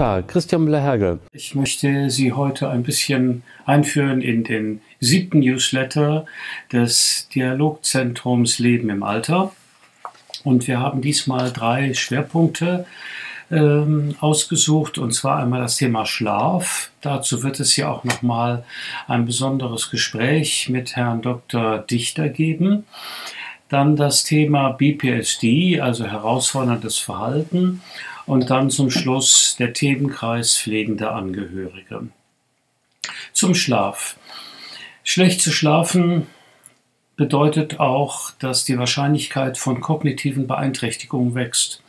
Tag, Christian Müller-Hergl. Ich möchte Sie heute ein bisschen einführen in den 7. Newsletter des Dialogzentrums Leben im Alter. Und wir haben diesmal 3 Schwerpunkte ausgesucht, und zwar einmal das Thema Schlaf. Dazu wird es ja auch nochmal ein besonderes Gespräch mit Herrn Dr. Dichter geben. Dann das Thema BPSD, also herausforderndes Verhalten. Und dann zum Schluss der Themenkreis pflegende Angehörige. Zum Schlaf. Schlecht zu schlafen bedeutet auch, dass die Wahrscheinlichkeit von kognitiven Beeinträchtigungen wächst.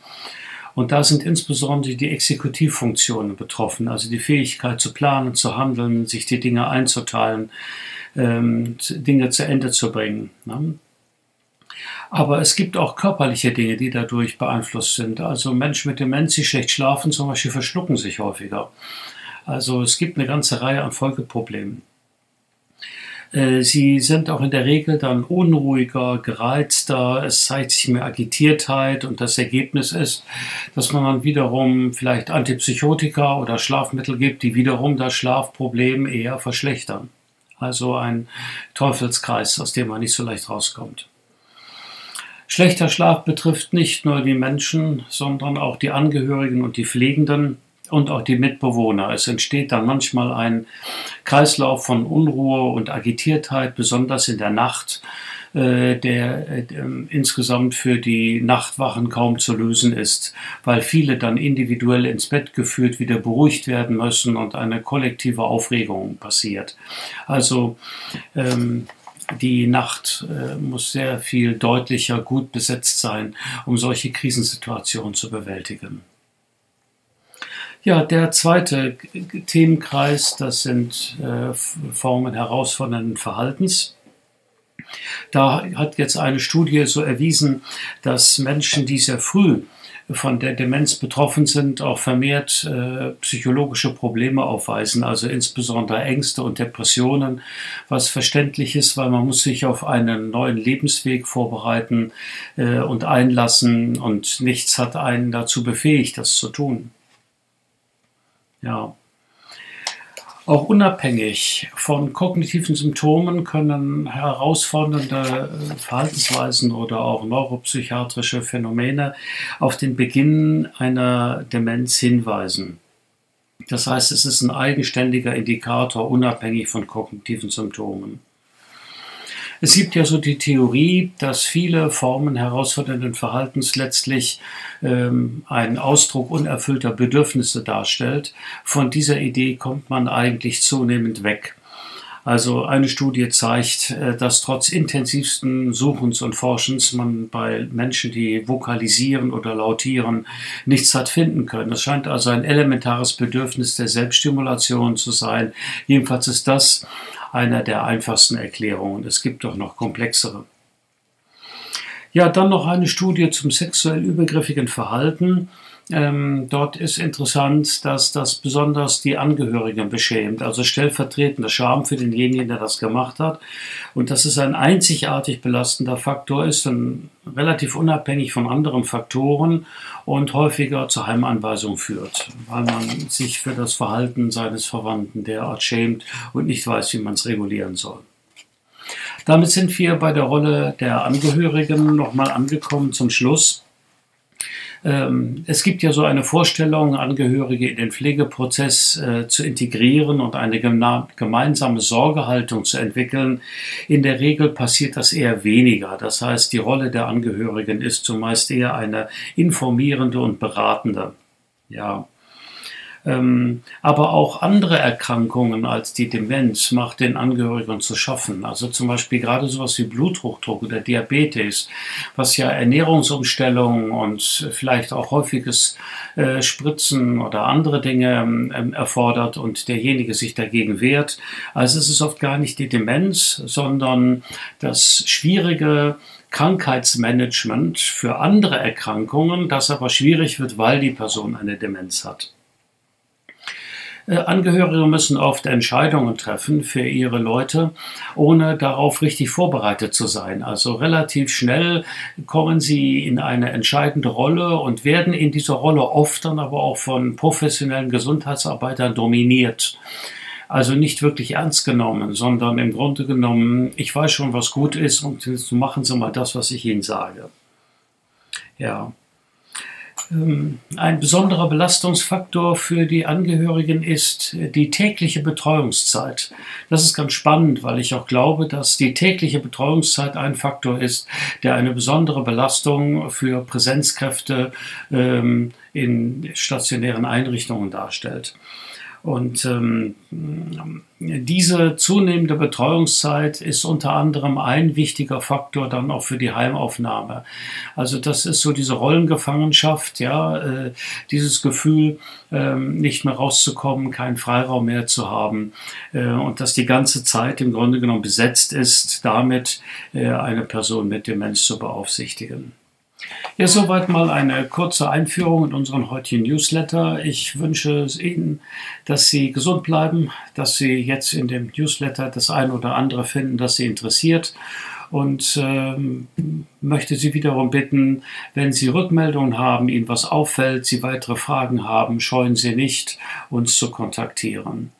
Und da sind insbesondere die Exekutivfunktionen betroffen, also die Fähigkeit zu planen, zu handeln, sich die Dinge einzuteilen, Dinge zu Ende zu bringen. Ne? Aber es gibt auch körperliche Dinge, die dadurch beeinflusst sind. Also Menschen mit Demenz, die schlecht schlafen, zum Beispiel verschlucken sich häufiger. Also es gibt eine ganze Reihe an Folgeproblemen. Sie sind auch in der Regel dann unruhiger, gereizter, es zeigt sich mehr Agitiertheit, und das Ergebnis ist, dass man dann wiederum vielleicht Antipsychotika oder Schlafmittel gibt, die wiederum das Schlafproblem eher verschlechtern. Also ein Teufelskreis, aus dem man nicht so leicht rauskommt. Schlechter Schlaf betrifft nicht nur die Menschen, sondern auch die Angehörigen und die Pflegenden und auch die Mitbewohner. Es entsteht dann manchmal ein Kreislauf von Unruhe und Agitiertheit, besonders in der Nacht, der insgesamt für die Nachtwachen kaum zu lösen ist, weil viele dann individuell ins Bett geführt wieder beruhigt werden müssen und eine kollektive Aufregung passiert. Also die Nacht muss sehr viel deutlicher gut besetzt sein, um solche Krisensituationen zu bewältigen. Ja, der zweite Themenkreis, das sind Formen herausfordernden Verhaltens. Da hat jetzt eine Studie so erwiesen, dass Menschen, die sehr früh von der Demenz betroffen sind, auch vermehrt psychologische Probleme aufweisen, also insbesondere Ängste und Depressionen, was verständlich ist, weil man muss sich auf einen neuen Lebensweg vorbereiten und einlassen, und nichts hat einen dazu befähigt, das zu tun. Ja. Auch unabhängig von kognitiven Symptomen können herausfordernde Verhaltensweisen oder auch neuropsychiatrische Phänomene auf den Beginn einer Demenz hinweisen. Das heißt, es ist ein eigenständiger Indikator, unabhängig von kognitiven Symptomen. Es gibt ja so die Theorie, dass viele Formen herausfordernden Verhaltens letztlich einen Ausdruck unerfüllter Bedürfnisse darstellt. Von dieser Idee kommt man eigentlich zunehmend weg. Also eine Studie zeigt, dass trotz intensivsten Suchens und Forschens man bei Menschen, die vokalisieren oder lautieren, nichts hat finden können. Das scheint also ein elementares Bedürfnis der Selbststimulation zu sein. Jedenfalls ist das einer der einfachsten Erklärungen. Es gibt doch noch komplexere. Ja, dann noch eine Studie zum sexuell übergriffigen Verhalten. Dort ist interessant, dass das besonders die Angehörigen beschämt, also stellvertretender Scham für denjenigen, der das gemacht hat. Und dass es ein einzigartig belastender Faktor ist, und relativ unabhängig von anderen Faktoren und häufiger zur Heimanweisung führt, weil man sich für das Verhalten seines Verwandten derart schämt und nicht weiß, wie man es regulieren soll. Damit sind wir bei der Rolle der Angehörigen nochmal angekommen zum Schluss. Es gibt ja so eine Vorstellung, Angehörige in den Pflegeprozess zu integrieren und eine gemeinsame Sorgehaltung zu entwickeln. In der Regel passiert das eher weniger. Das heißt, die Rolle der Angehörigen ist zumeist eher eine informierende und beratende. Ja. Aber auch andere Erkrankungen als die Demenz macht den Angehörigen zu schaffen. Also zum Beispiel gerade sowas wie Bluthochdruck oder Diabetes, was ja Ernährungsumstellungen und vielleicht auch häufiges Spritzen oder andere Dinge erfordert und derjenige sich dagegen wehrt. Also es ist oft gar nicht die Demenz, sondern das schwierige Krankheitsmanagement für andere Erkrankungen, das aber schwierig wird, weil die Person eine Demenz hat. Angehörige müssen oft Entscheidungen treffen für ihre Leute, ohne darauf richtig vorbereitet zu sein. Also relativ schnell kommen sie in eine entscheidende Rolle und werden in dieser Rolle oft dann aber auch von professionellen Gesundheitsarbeitern dominiert. Also nicht wirklich ernst genommen, sondern im Grunde genommen, ich weiß schon, was gut ist und machen Sie mal das, was ich Ihnen sage. Ja. Ein besonderer Belastungsfaktor für die Angehörigen ist die tägliche Betreuungszeit. Das ist ganz spannend, weil ich auch glaube, dass die tägliche Betreuungszeit ein Faktor ist, der eine besondere Belastung für Präsenzkräfte in stationären Einrichtungen darstellt. Und diese zunehmende Betreuungszeit ist unter anderem ein wichtiger Faktor dann auch für die Heimaufnahme. Also das ist so diese Rollengefangenschaft, ja, dieses Gefühl, nicht mehr rauszukommen, keinen Freiraum mehr zu haben und dass die ganze Zeit im Grunde genommen besetzt ist, damit eine Person mit Demenz zu beaufsichtigen. Ja, soweit mal eine kurze Einführung in unseren heutigen Newsletter. Ich wünsche Ihnen, dass Sie gesund bleiben, dass Sie jetzt in dem Newsletter das eine oder andere finden, das Sie interessiert. Und möchte Sie wiederum bitten, wenn Sie Rückmeldungen haben, Ihnen was auffällt, Sie weitere Fragen haben, scheuen Sie nicht, uns zu kontaktieren.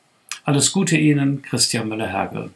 Alles Gute Ihnen, Christian Müller-Hergl.